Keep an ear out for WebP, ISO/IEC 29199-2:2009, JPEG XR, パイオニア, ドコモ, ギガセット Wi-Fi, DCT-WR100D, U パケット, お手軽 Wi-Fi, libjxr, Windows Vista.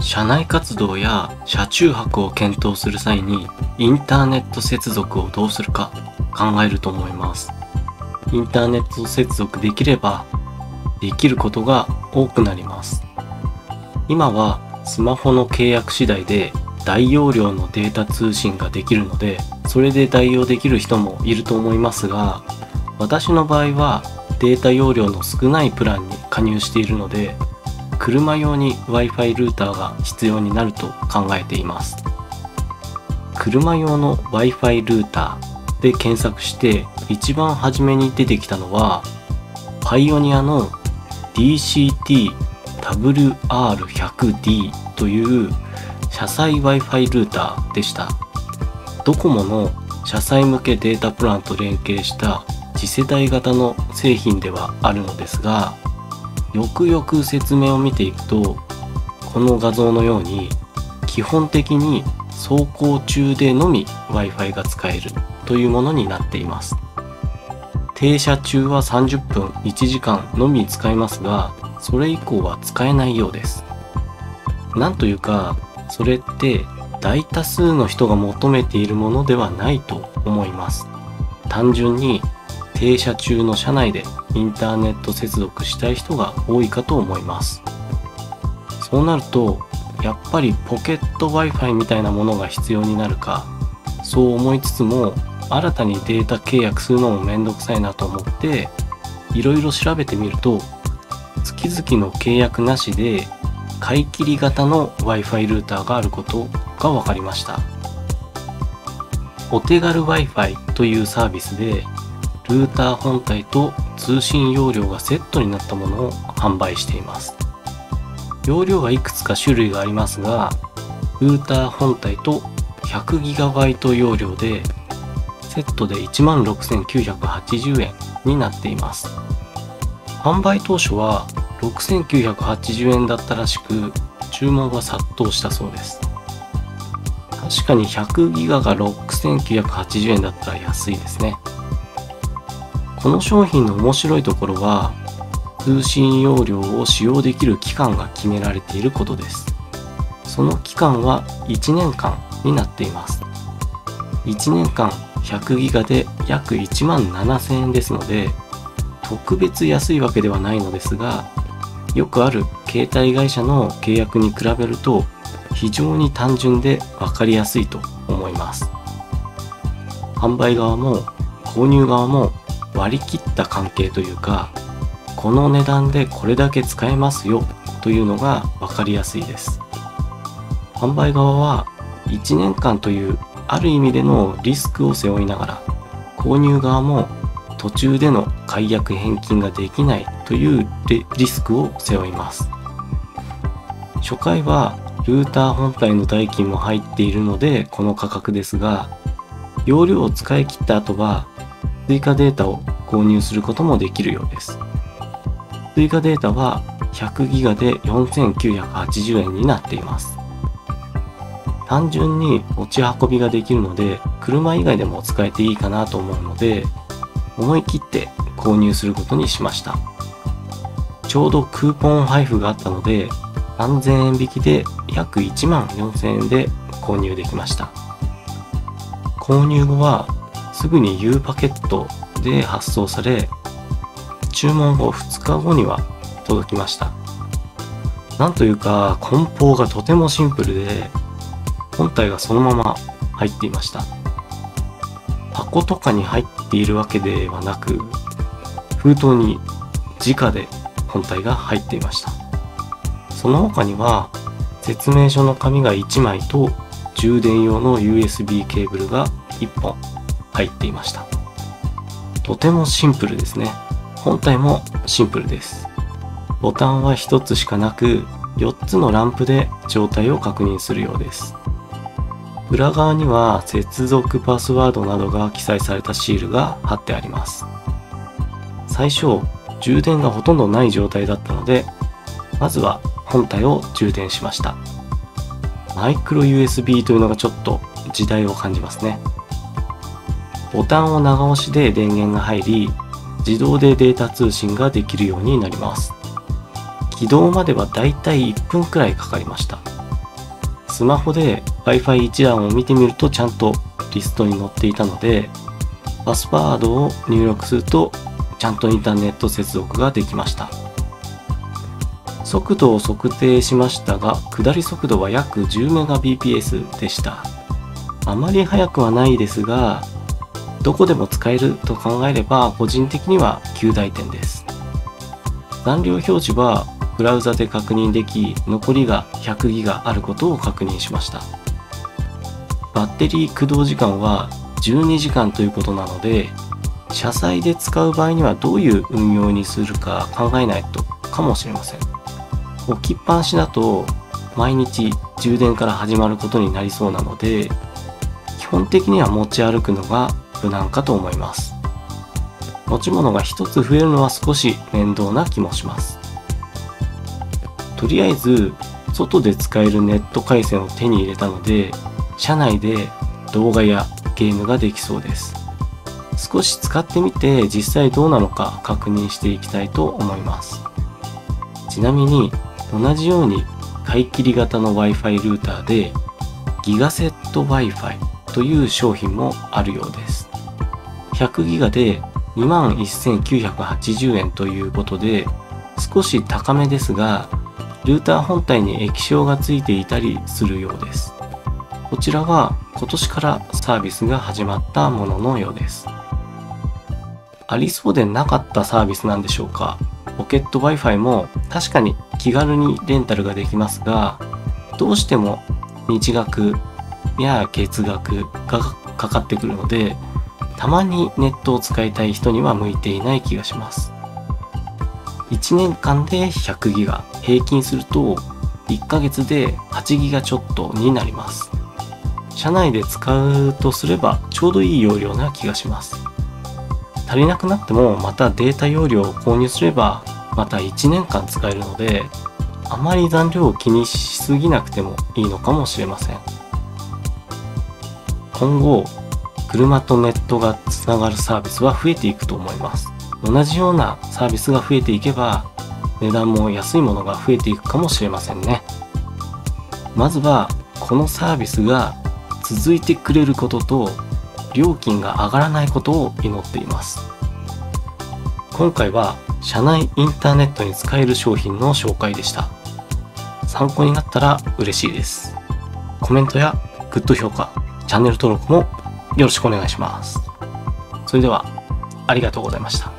社内活動や車中泊を検討する際にインターネット接続をどうするか考えると思います。インターネット接続できればできることが多くなります。今はスマホの契約次第で大容量のデータ通信ができるので、それで代用できる人もいると思いますが、私の場合はデータ容量の少ないプランに加入しているので、車用に Wi-Fi ルーターが必要になると考えています。車用の Wi-Fi ルーターで検索して一番初めに出てきたのはパイオニアの DCT-WR100D という車載 Wi-Fi ルーターでした。ドコモの車載向けデータプランと連携した次世代型の製品ではあるのですが、よくよく説明を見ていくと、この画像のように基本的に走行中でのみ Wi-Fi が使えるというものになっています。停車中は30分1時間のみ使いますが、それ以降は使えないようです。なんというか、それって大多数の人が求めているものではないと思います。単純に停車中の車内でインターネット接続したい人が多いかと思います。そうなるとやっぱりポケット Wi-Fi みたいなものが必要になるか、そう思いつつも新たにデータ契約するのもめんどくさいなと思っていろいろ調べてみると、月々の契約なしで買い切り型の Wi-Fi ルーターがあることが分かりました。お手軽 Wi-Fi というサービスでルーター本体と通信容量がセットになったものを販売しています。容量はいくつか種類がありますが、ルーター本体と 100GB 容量でセットで 16,980 円になっています。販売当初は 6,980 円だったらしく、注文が殺到したそうです。確かに 100GB が 6,980 円だったら安いですね。この商品の面白いところは、通信容量を使用できる期間が決められていることです。その期間は1年間になっています。1年間100ギガで約17,000円ですので、特別安いわけではないのですが、よくある携帯会社の契約に比べると非常に単純で分かりやすいと思います。販売側も購入側も割り切った関係というか、この値段でこれだけ使えますよというのが分かりやすいです。販売側は1年間というある意味でのリスクを背負いながら、購入側も途中での解約返金ができないというリスクを背負います。初回はルーター本体の代金も入っているのでこの価格ですが、容量を使い切った後は追加データを購入することもできるようです。追加データは100ギガで 4,980 円になっています。単純に持ち運びができるので、車以外でも使えていいかなと思うので、思い切って購入することにしました。ちょうどクーポン配布があったので、3000円引きで約 14,000 円で購入できました。購入後はすぐに U パケットで発送され、注文後2日後には届きました。なんというか梱包がとてもシンプルで、本体がそのまま入っていました。箱とかに入っているわけではなく、封筒に直で本体が入っていました。その他には説明書の紙が1枚と充電用の USB ケーブルが1本。入っていました。とてもシンプルですね。本体もシンプルです。ボタンは1つしかなく、4つのランプで状態を確認するようです。裏側には接続パスワードなどが記載されたシールが貼ってあります。最初、充電がほとんどない状態だったので、まずは本体を充電しました。マイクロ USB というのがちょっと時代を感じますね。ボタンを長押しで電源が入り、自動でデータ通信ができるようになります。起動まではだいたい1分くらいかかりました。スマホで Wi-Fi 一覧を見てみるとちゃんとリストに載っていたので、パスワードを入力するとちゃんとインターネット接続ができました。速度を測定しましたが、下り速度は約 10Mbps でした。あまり速くはないですが、どこでも使えると考えれば個人的には及第点です。残量表示はブラウザで確認でき、残りが100ギガあることを確認しました。バッテリー駆動時間は12時間ということなので、車載で使う場合にはどういう運用にするか考えないとかもしれません。置きっぱなしだと毎日充電から始まることになりそうなので、基本的には持ち歩くのが無難かと思います。持ち物が1つ増えるのは少し面倒な気もします。とりあえず外で使えるネット回線を手に入れたので、車内で動画やゲームができそうです。少し使ってみて実際どうなのか確認していきたいと思います。ちなみに同じように買い切り型の Wi-Fi ルーターでギガセット Wi-Fi という商品もあるようです。100ギガで 21,980 円ということで少し高めですが、ルーター本体に液晶がついていたりするようです。こちらは今年からサービスが始まったもののようです。ありそうでなかったサービスなんでしょうか。ポケット Wi-Fi も確かに気軽にレンタルができますが、どうしても日額や月額がかかってくるので、たまにネットを使いたい人には向いていない気がします。1年間で100ギガ、平均すると1ヶ月で8ギガちょっとになります。車内で使うとすればちょうどいい容量な気がします。足りなくなってもまたデータ容量を購入すればまた1年間使えるので、あまり残量を気にしすぎなくてもいいのかもしれません。今後車とネットがつながるサービスは増えていくと思います。同じようなサービスが増えていけば値段も安いものが増えていくかもしれませんね。まずはこのサービスが続いてくれることと料金が上がらないことを祈っています。今回は車内インターネットに使える商品の紹介でした。参考になったら嬉しいです。コメントやグッド評価、チャンネル登録もよろしくお願いします。それではありがとうございました。